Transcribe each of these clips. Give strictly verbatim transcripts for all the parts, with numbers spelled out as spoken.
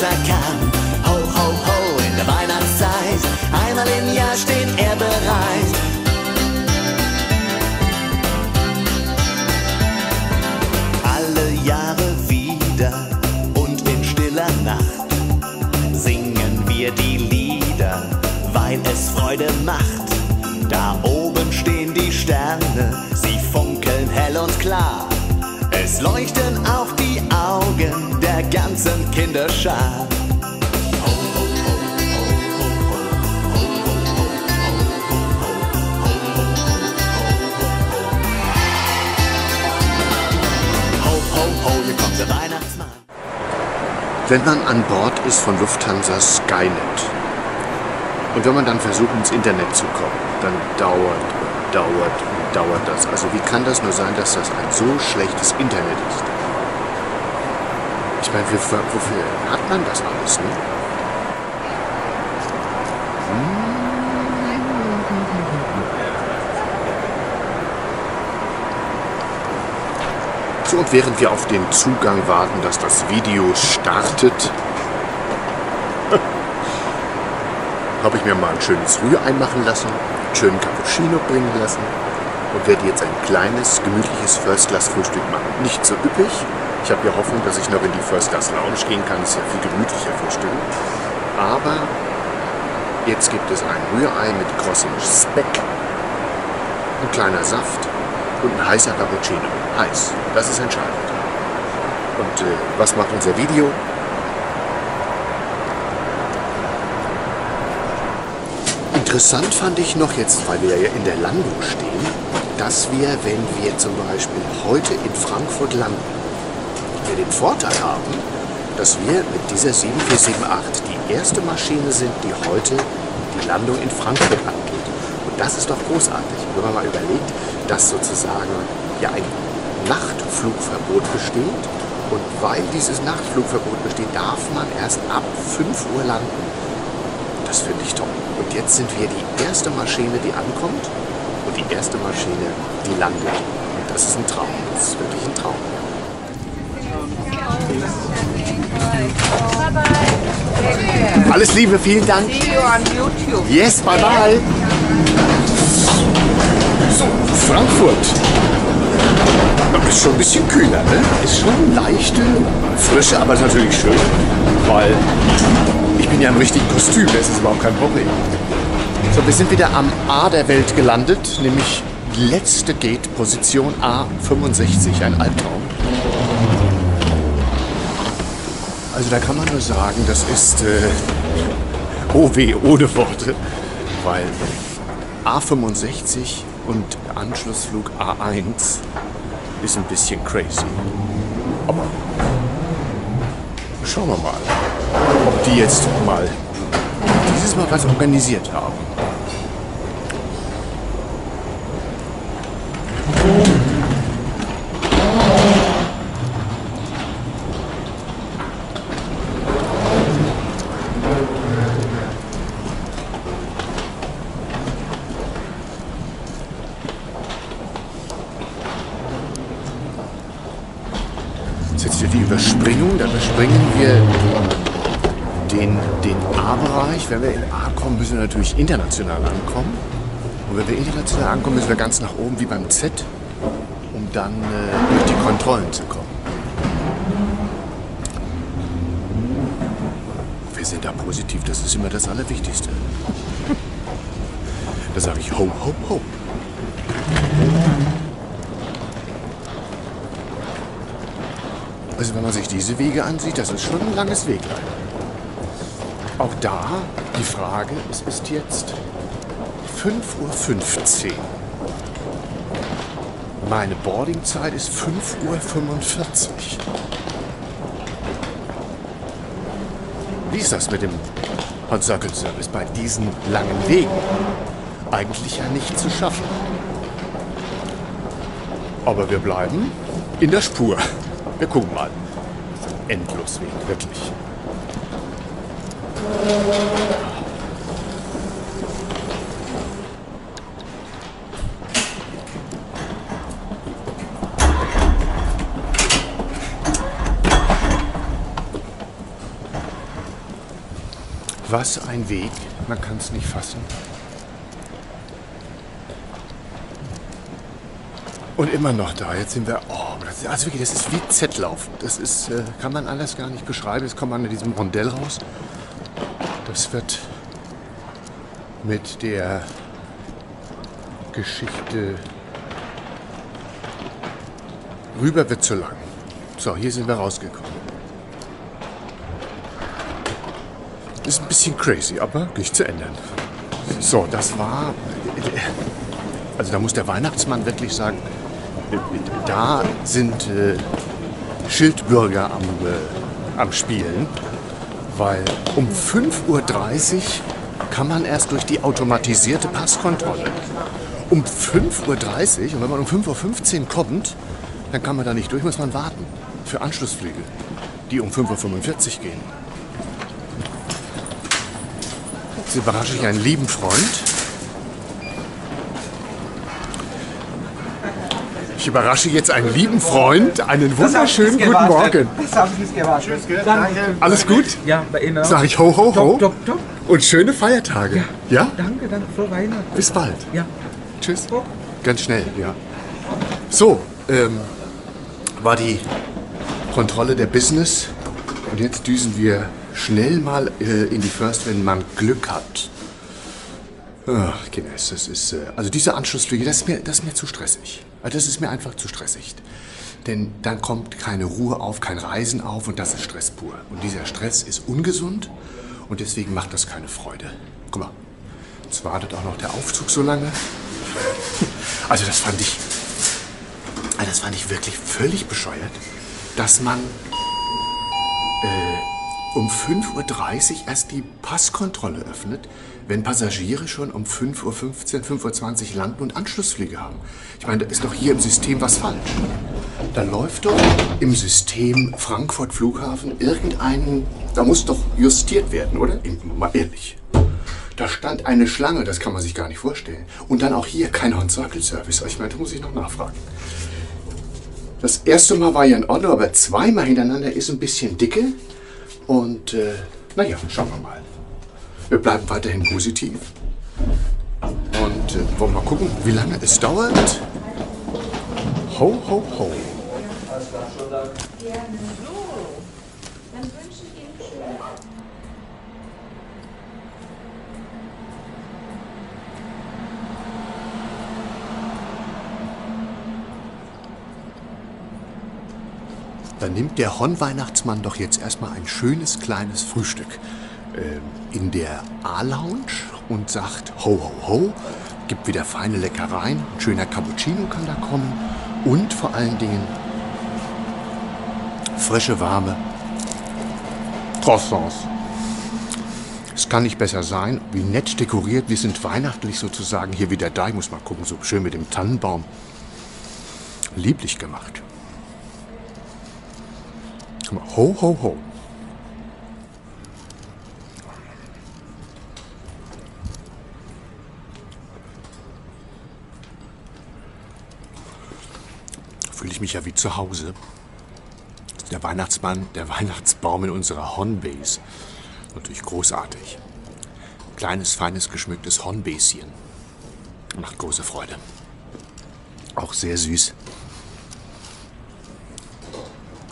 besser kann. Ho, ho, ho, in der Weihnachtszeit, einmal im Jahr steht er bereit. Alle Jahre wieder und in stiller Nacht singen wir die Lieder, weil es Freude macht. Da oben stehen die Sterne, sie funkeln hell und klar. Es leuchten auch die Augen der ganzen Kinderschar. Ho, ho, ho, hier kommt der Weihnachtsmann. Wenn man an Bord ist von Lufthansa Skynet und wenn man dann versucht ins Internet zu kommen, dann dauert und dauert und dauert das. Also wie kann das nur sein, dass das ein so schlechtes Internet ist? Ich meine, wofür, wofür hat man das alles, ne? So, und während wir auf den Zugang warten, dass das Video startet, habe ich mir mal ein schönes Rührei machen lassen, einen schönen Cappuccino bringen lassen und werde jetzt ein kleines, gemütliches First-Class-Frühstück machen. Nicht so üppig. Ich habe ja Hoffnung, dass ich noch in die First-Class-Lounge gehen kann. Das ist ja viel gemütlicher Frühstück. Aber jetzt gibt es ein Rührei mit krossem Speck, ein kleiner Saft und ein heißer Cappuccino. Heiß, das ist entscheidend. Und äh, was macht unser Video? Interessant fand ich noch, jetzt weil wir ja in der Landung stehen, dass wir, wenn wir zum Beispiel heute in Frankfurt landen, wir den Vorteil haben, dass wir mit dieser sieben vier sieben acht die erste Maschine sind, die heute die Landung in Frankfurt angeht. Und das ist doch großartig. Wenn man mal überlegt, dass sozusagen ja ein Nachtflugverbot besteht und weil dieses Nachtflugverbot besteht, darf man erst ab fünf Uhr landen. Das finde ich toll. Und jetzt sind wir die erste Maschine, die ankommt und die erste Maschine, die landet. Und das ist ein Traum. Das ist wirklich ein Traum. Bye bye. Alles Liebe, vielen Dank. See you on YouTube. Yes, bye bye. So, Frankfurt. Ist schon ein bisschen kühler, ne? Ist schon leichte Frische, aber ist natürlich schön, weil ich bin ja im richtigen Kostüm, das ist überhaupt kein Problem. So, wir sind wieder am A der Welt gelandet, nämlich die letzte Gate, Position A fünfundsechzig, ein Albtraum. Also da kann man nur sagen, das ist äh, oh weh, ohne Worte, weil A fünfundsechzig und Anschlussflug A eins ist ein bisschen crazy. Aber schauen wir mal, ob die jetzt mal dieses Mal was organisiert haben. Das ist jetzt hier die Überspringung, da überspringen wir den, den A-Bereich. Wenn wir in A kommen, müssen wir natürlich international ankommen. Und wenn wir international ankommen, müssen wir ganz nach oben wie beim Z, um dann äh, durch die Kontrollen zu kommen. Wir sind da positiv, das ist immer das Allerwichtigste. Da sage ich ho, ho, ho. Also wenn man sich diese Wege ansieht, das ist schon ein langes Weglein. Auch da die Frage, es ist jetzt fünf Uhr fünfzehn. Meine Boardingzeit ist fünf Uhr fünfundvierzig. Wie ist das mit dem Hot Circle Service bei diesen langen Wegen? Eigentlich ja nicht zu schaffen. Aber wir bleiben in der Spur. Wir gucken mal. Das ist ein endlos Weg, wirklich. Was ein Weg, man kann es nicht fassen. Und immer noch da, jetzt sind wir, oh, das ist, also wirklich, das ist wie Z-Laufen. Das ist, äh, kann man alles gar nicht beschreiben. Jetzt kommt man in diesem Rondell raus. Das wird mit der Geschichte rüber wird zu lang. So, hier sind wir rausgekommen. Ist ein bisschen crazy, aber nicht zu ändern. So, das war... Also da muss der Weihnachtsmann wirklich sagen, da sind äh, Schildbürger am, äh, am Spielen, weil um fünf Uhr dreißig kann man erst durch die automatisierte Passkontrolle. Um fünf Uhr dreißig, und wenn man um fünf Uhr fünfzehn kommt, dann kann man da nicht durch, muss man warten für Anschlussflüge, die um fünf Uhr fünfundvierzig gehen. Jetzt überrasche ich einen lieben Freund. Ich überrasche jetzt einen lieben Freund, einen wunderschönen guten Morgen. Das habe ich nicht gewartet. Danke. Alles gut? Ja, bei Ihnen auch. Sag ich ho, ho, ho. Top, top, top. Und schöne Feiertage. Ja? Ja? Danke, danke. Frohe Weihnachten. Bis bald. Ja. Tschüss. Ganz schnell, ja. So, ähm, war die Kontrolle der Business. Und jetzt düsen wir schnell mal äh, in die First, wenn man Glück hat. Ach, Kinder, das ist, also diese Anschlussflüge, das ist mir, das ist mir zu stressig. Also das ist mir einfach zu stressig. Denn dann kommt keine Ruhe auf, kein Reisen auf und das ist Stress pur. Und dieser Stress ist ungesund und deswegen macht das keine Freude. Guck mal, jetzt wartet auch noch der Aufzug so lange. Also das fand ich, also das fand ich wirklich völlig bescheuert, dass man äh, um fünf Uhr dreißig erst die Passkontrolle öffnet, wenn Passagiere schon um fünf Uhr fünfzehn, fünf Uhr zwanzig landen und Anschlussflüge haben. Ich meine, da ist doch hier im System was falsch. Da läuft doch im System Frankfurt Flughafen irgendein... Da muss doch justiert werden, oder? Mal ehrlich. Da stand eine Schlange, das kann man sich gar nicht vorstellen. Und dann auch hier kein Hand-Circle-Service. Ich meine, da muss ich noch nachfragen. Das erste Mal war ja in Ordnung, aber zweimal hintereinander ist ein bisschen dicke. Und äh, naja, schauen wir mal. Wir bleiben weiterhin positiv und äh, wollen mal gucken, wie lange es dauert. Ho, ho, ho. Dann nimmt der Hon-Weihnachtsmann doch jetzt erstmal ein schönes kleines Frühstück in der A-Lounge und sagt ho, ho, ho, gibt wieder feine Leckereien, ein schöner Cappuccino kann da kommen und vor allen Dingen frische, warme Croissants. Es kann nicht besser sein, wie nett dekoriert, wir sind weihnachtlich sozusagen hier wieder da, ich muss mal gucken, so schön mit dem Tannenbaum, lieblich gemacht. Guck mal, ho, ho, ho. Fühle ich mich ja wie zu Hause. Der Weihnachtsmann, der Weihnachtsbaum in unserer Hornbase. Natürlich großartig. Kleines, feines, geschmücktes Hornbäschen. Macht große Freude. Auch sehr süß.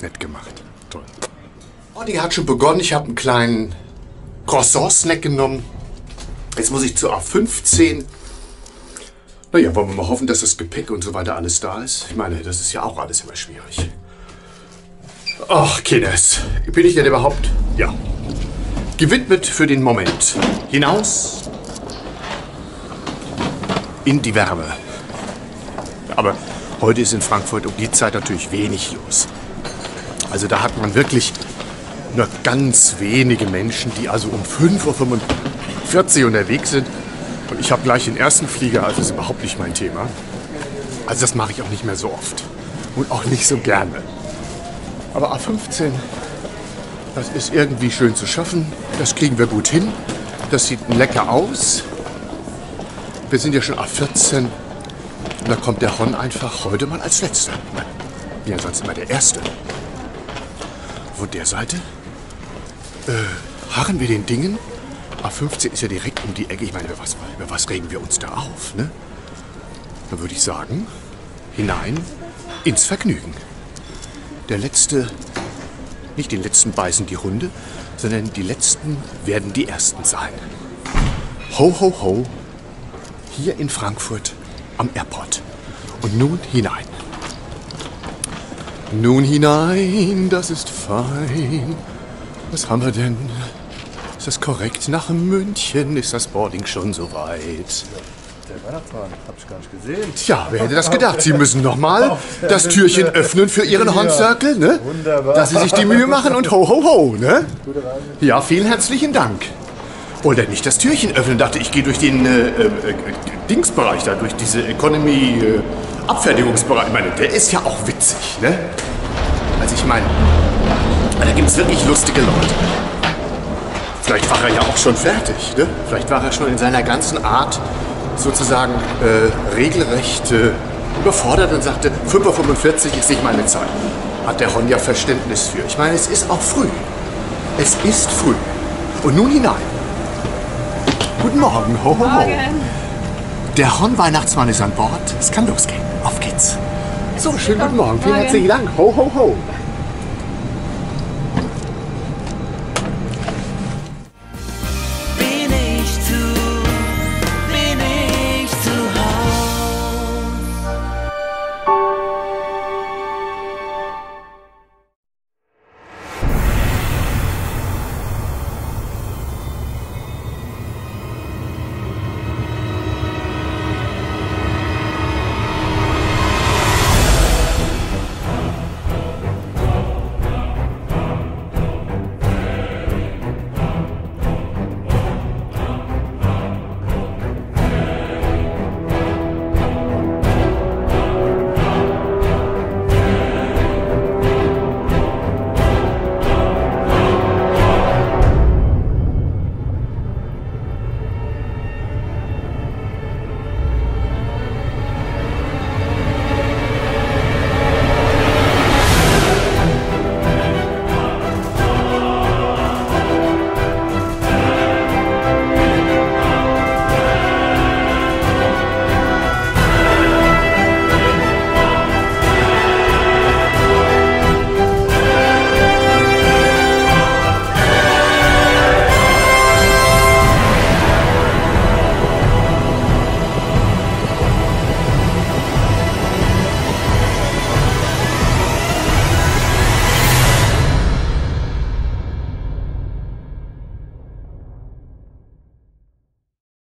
Nett gemacht. Toll. Und die hat schon begonnen. Ich habe einen kleinen Croissant-Snack genommen. Jetzt muss ich zu A fünfzehn. Naja, wollen wir mal hoffen, dass das Gepäck und so weiter alles da ist. Ich meine, das ist ja auch alles immer schwierig. Ach, Kinders. Bin ich denn überhaupt? Ja. Gewidmet für den Moment. Hinaus. In die Wärme. Aber heute ist in Frankfurt um die Zeit natürlich wenig los. Also da hat man wirklich nur ganz wenige Menschen, die also um fünf Uhr fünfundvierzig unterwegs sind. Und ich habe gleich den ersten Flieger, also das ist überhaupt nicht mein Thema. Also das mache ich auch nicht mehr so oft und auch nicht so gerne. Aber A fünfzehn, das ist irgendwie schön zu schaffen. Das kriegen wir gut hin. Das sieht lecker aus. Wir sind ja schon A vierzehn. Und da kommt der Hon einfach heute mal als Letzter. Ja, sonst immer der Erste. Von der Seite äh, harren wir den Dingen. A fünfzehn ist ja direkt um die Ecke. Ich meine, über was, über was regen wir uns da auf, ne? Dann würde ich sagen, hinein ins Vergnügen. Der letzte, nicht den letzten beißen die Hunde, sondern die letzten werden die ersten sein. Ho, ho, ho, hier in Frankfurt am Airport. Und nun hinein. Nun hinein, das ist fein. Was haben wir denn? Ist das korrekt? Nach München ist das Boarding schon soweit. Der Weihnachtsmann, hab ich gar nicht gesehen. Tja, wer hätte das gedacht? Sie müssen nochmal das Türchen öffnen für Ihren Hornzirkel, ne? Wunderbar. Dass Sie sich die Mühe machen und ho, ho, ho, ne? Gute Reise. Ja, vielen herzlichen Dank. Wollte nicht das Türchen öffnen, dachte ich, gehe durch den äh, äh, Dingsbereich da, durch diese Economy-Abfertigungsbereich. Äh, ich meine, der ist ja auch witzig, ne? Also ich meine, da gibt es wirklich lustige Leute. Vielleicht war er ja auch schon fertig, ne? Vielleicht war er schon in seiner ganzen Art sozusagen äh, regelrecht äh, überfordert und sagte, fünf Uhr fünfundvierzig ist nicht meine Zeit. Hat der Honja Verständnis für. Ich meine, es ist auch früh. Es ist früh. Und nun hinein. Guten Morgen, ho, ho, ho. Der Hornweihnachtsmann ist an Bord. Es kann losgehen. Auf geht's. So, schönen guten Morgen. Vielen herzlichen Dank. Ho, ho, ho.